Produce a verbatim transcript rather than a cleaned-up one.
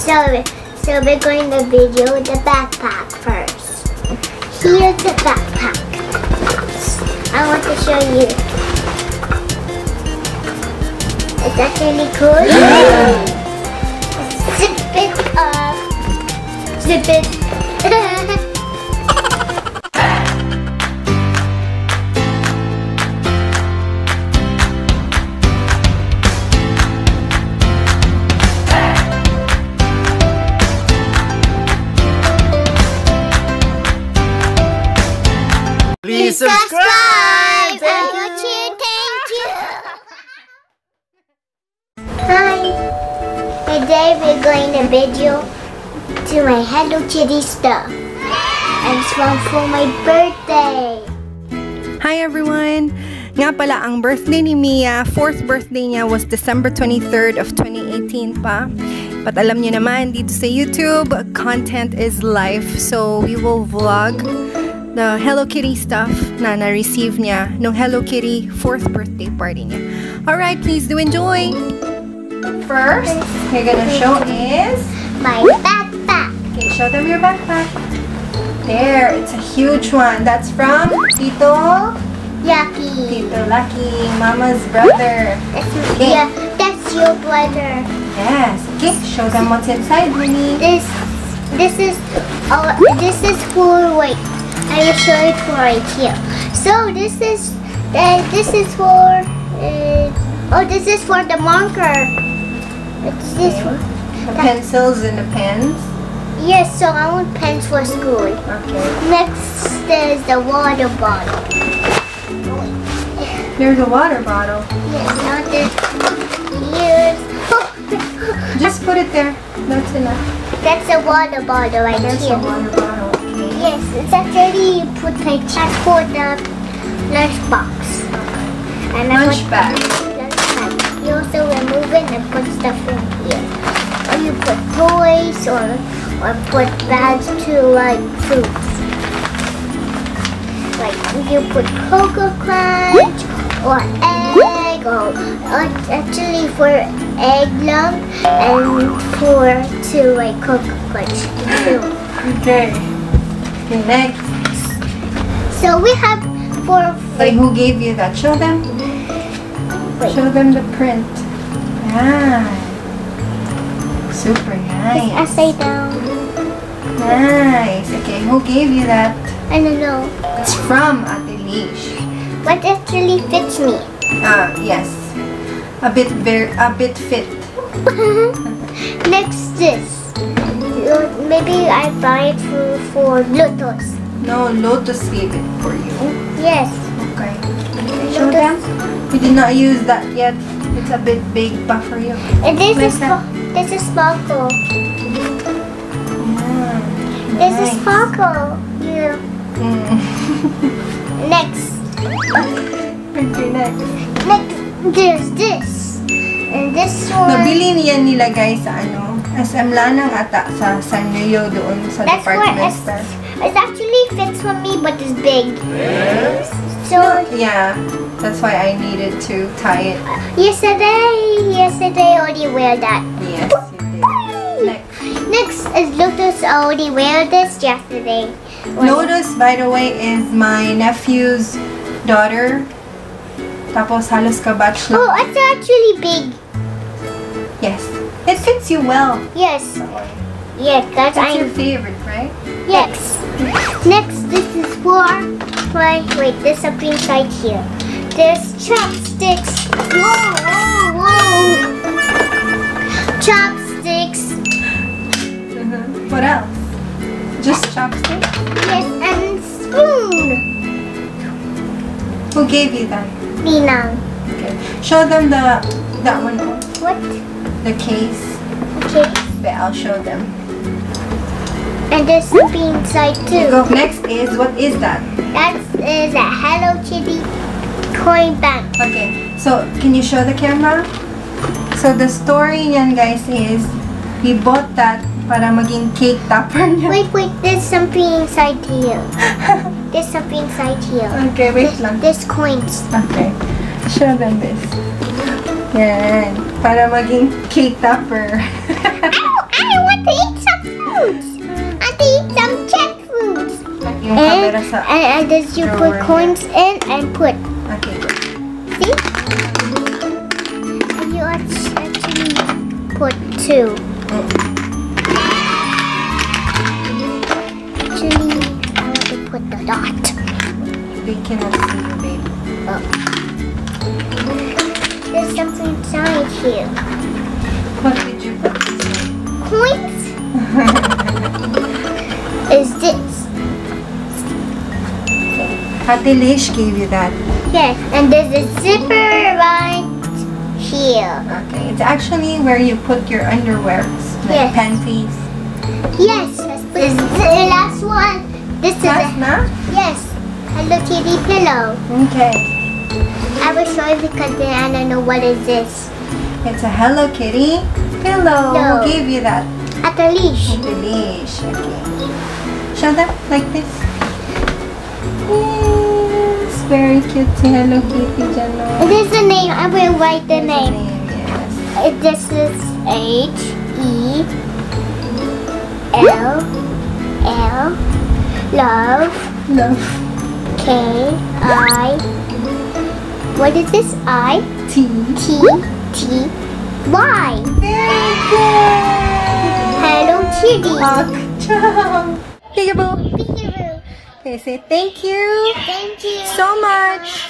Silver. Silver going to video with the backpack first. Here's the backpack. I want to show you. Is that really cool? Yeah. Zip it up. Zip it. Please subscribe. Thank you. Thank you. Hi. Today we're going to video to my Hello Kitty stuff. And it's one for my birthday. Hi everyone! Nga pala, ang birthday ni Mia, fourth birthday niya was December twenty-third of twenty eighteen pa. But alam niyo naman, dito sa YouTube, content is life. So we will vlog the Hello Kitty stuff na na-receive niya nung Hello Kitty fourth birthday party niya. Alright, please do enjoy! First, you're gonna show is my backpack. Okay, show them your backpack. There, it's a huge one. That's from Tito. Lucky. Tito Lucky, Mama's brother. That's okay. Yeah, that's your brother. Yes. Okay, show them what's inside, Winnie. This, this is all. This is for wait. I will show it for right here. So this is, uh, this is for. Uh, oh, this is for the marker. What's this one? The pencils and the pens? Yes, so I want pens for school. Okay. Next there's the water bottle. There's a water bottle? Yes, now there's ears. Just put it there. That's enough. That's a water bottle right That's here. That's a water bottle. Okay. Yes, it's actually put like that for the lunch box. Okay. Lunch bag. You also remove it and put stuff in here. Or you put toys or or put bags to like fruits. Like you put Coco Crunch or egg or, or actually for egg lump and for to like Coco Crunch too. Okay. Okay. Next. So we have four. Like who gave you that? Show them. Wait. Show them the print. Ah, super nice. It's upside down. Nice. Okay, who gave you that? I don't know. It's from Adelish. What actually fits me? Ah, yes. A bit, very, a bit fit. Next this. Maybe I buy it for, for Lotus. No, Lotus gave it for you. Yes. Okay. Okay. Show Lotus. them. We did not use that yet. It's a bit big, but for you. And this Make is this is sparkle. Mm, this nice. is sparkle. Yeah. Mm. Next. Okay, next. Next, there's this and this one. Nabili niya nila guys sa ano? S M lanang ata sa San Leo doon sa That's department store. It actually fits for me, but it's big. Yes. So no, yeah. That's why I needed to tie it. Yesterday, yesterday I already wear that. Yes, you did. Next. Next is Lotus. I already wear this yesterday. Lotus, by the way, is my nephew's daughter. Tapos halos kabatch. Oh, it's actually big. Yes, it fits you well. Yes. Yes, that's, that's your favorite, right? Yes. Next, this is for my wait. This is a print right here. There's chopsticks. Whoa, whoa, whoa. Chopsticks. Uh-huh. What else? Just chopsticks? Yes, and spoon. Who gave you that? Nina. Okay. Show them the that one. What? The case. Okay. But I'll show them. And there's something inside too. Go. Next is, what is that? That is a Hello Kitty coin bank. Okay, so can you show the camera? So the story yan guys is we bought that para maging cake topper niya. Wait, wait, there's something inside here. There's something inside here. Okay, wait there's, lang. There's coins. Okay, show them this. Yan, para maging cake topper. I, I want And I just you put coins in and put. Okay. See? And you actually put two. Actually, I want to put the dot. We cannot see you, baby. Oh. There's something inside here. What did you put? Coins? Is this? Adelish gave you that. Yes, and there's a zipper right here. Okay, it's actually where you put your underwear, like yes. panties. Yes, this is the last one. This is last a, now? Yes, Hello Kitty pillow. Okay. I was sorry because then I don't know what is this. It's a Hello Kitty pillow. No. Who gave you that? Adelish. Adelish, okay. Show them like this. Yay. Very cute Hello Kitty channel. It is the name. I will write the name. name. Yes. It this is H E L L love love K I. What is this? I T T T Y. Very good. Hello Kitty. Ciao. Peekaboo. Peekaboo. They say thank you. Thank you so much.